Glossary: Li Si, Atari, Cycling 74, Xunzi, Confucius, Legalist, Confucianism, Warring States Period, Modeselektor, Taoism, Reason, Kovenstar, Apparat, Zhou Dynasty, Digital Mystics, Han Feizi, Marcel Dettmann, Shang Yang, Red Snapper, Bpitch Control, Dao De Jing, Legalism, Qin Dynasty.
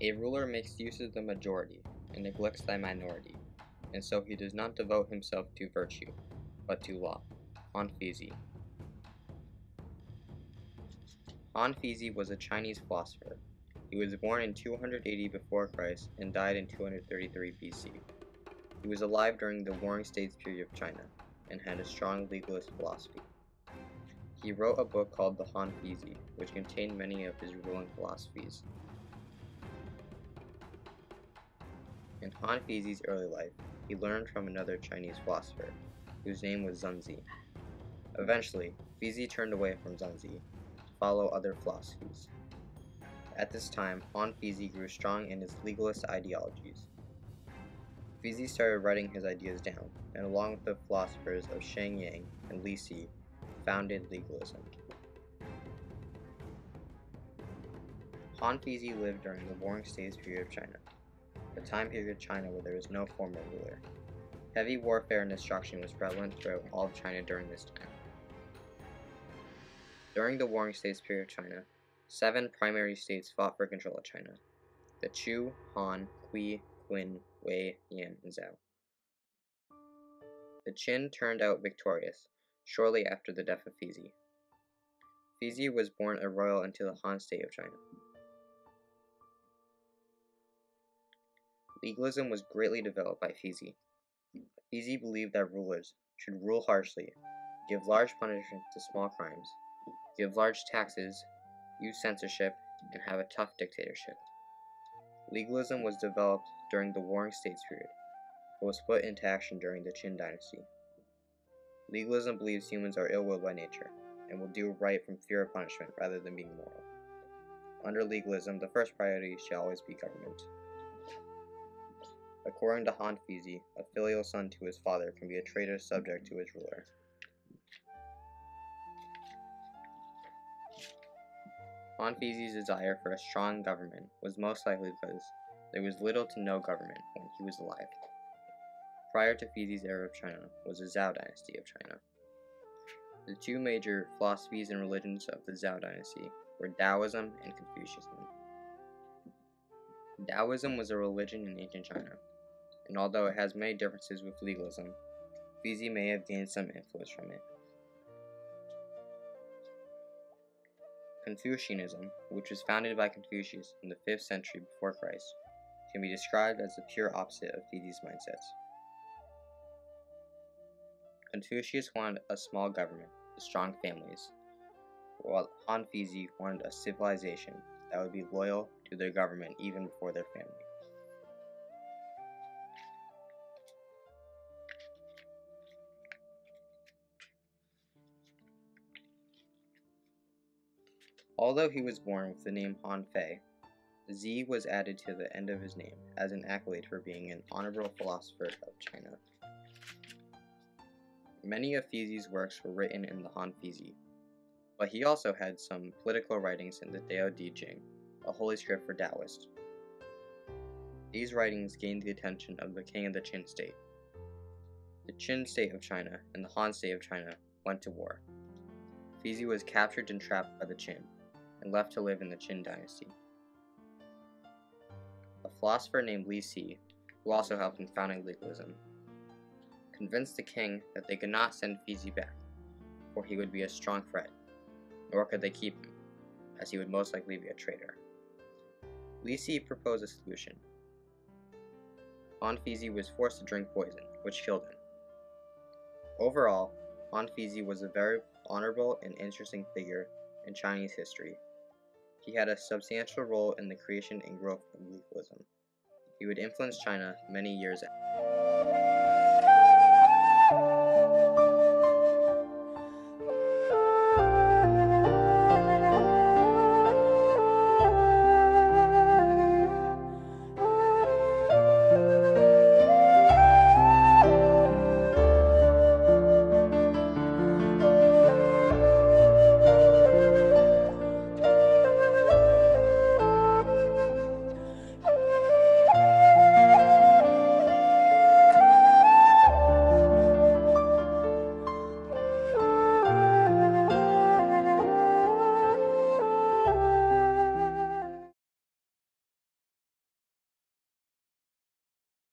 A ruler makes use of the majority and neglects the minority, and so he does not devote himself to virtue, but to law. Han Feizi. Han Feizi was a Chinese philosopher. He was born in 280 before Christ and died in 233 BC. He was alive during the Warring States Period of China and had a strong legalist philosophy. He wrote a book called the Han Feizi, which contained many of his ruling philosophies. In Han Feizi's early life, he learned from another Chinese philosopher, whose name was Xunzi. Eventually, Feizi turned away from Xunzi to follow other philosophies. At this time, Han Feizi grew strong in his legalist ideologies. Feizi started writing his ideas down, and along with the philosophers of Shang Yang and Li Si, founded legalism. Han Feizi lived during the Warring States Period of China, a time period of China where there was no formal ruler. Heavy warfare and destruction was prevalent throughout all of China during this time. During the Warring States Period of China, 7 primary states fought for control of China: the Chu, Han, Qi, Qin, Wei, Yan, and Zhao. The Qin turned out victorious shortly after the death of Feizi. Feizi was born a royal into the Han state of China. Legalism was greatly developed by Feizi. Feizi believed that rulers should rule harshly, give large punishments to small crimes, give large taxes, use censorship, and have a tough dictatorship. Legalism was developed during the Warring States period, but was put into action during the Qin Dynasty. Legalism believes humans are ill-willed by nature, and will do right from fear of punishment rather than being moral. Under legalism, the first priority shall always be government. According to Han Feizi, a filial son to his father can be a traitor subject to his ruler. Han Feizi's desire for a strong government was most likely because there was little to no government when he was alive. Prior to Feizi's era of China was the Zhou Dynasty of China. The two major philosophies and religions of the Zhou Dynasty were Taoism and Confucianism. Taoism was a religion in ancient China, and although it has many differences with legalism, Feizi may have gained some influence from it. Confucianism, which was founded by Confucius in the 5th century before Christ, can be described as the pure opposite of Feizi's mindsets. Confucius wanted a small government with strong families, while Han Feizi wanted a civilization that would be loyal to their government even before their family. Although he was born with the name Han Fei, Z was added to the end of his name as an accolade for being an honorable philosopher of China. Many of Feizi's works were written in the Han Feizi, but he also had some political writings in the Dao De Jing, a holy script for Taoists. These writings gained the attention of the king of the Qin state. The Qin state of China and the Han state of China went to war. Feizi was captured and trapped by the Qin, and left to live in the Qin dynasty. A philosopher named Li Si, who also helped in founding legalism, convinced the king that they could not send Feizi back, for he would be a strong threat, nor could they keep him, as he would most likely be a traitor. Li Si proposed a solution. Han Feizi was forced to drink poison, which killed him. Overall, Han Feizi was a very honorable and interesting figure in Chinese history. He had a substantial role in the creation and growth of legalism. He would influence China many years after.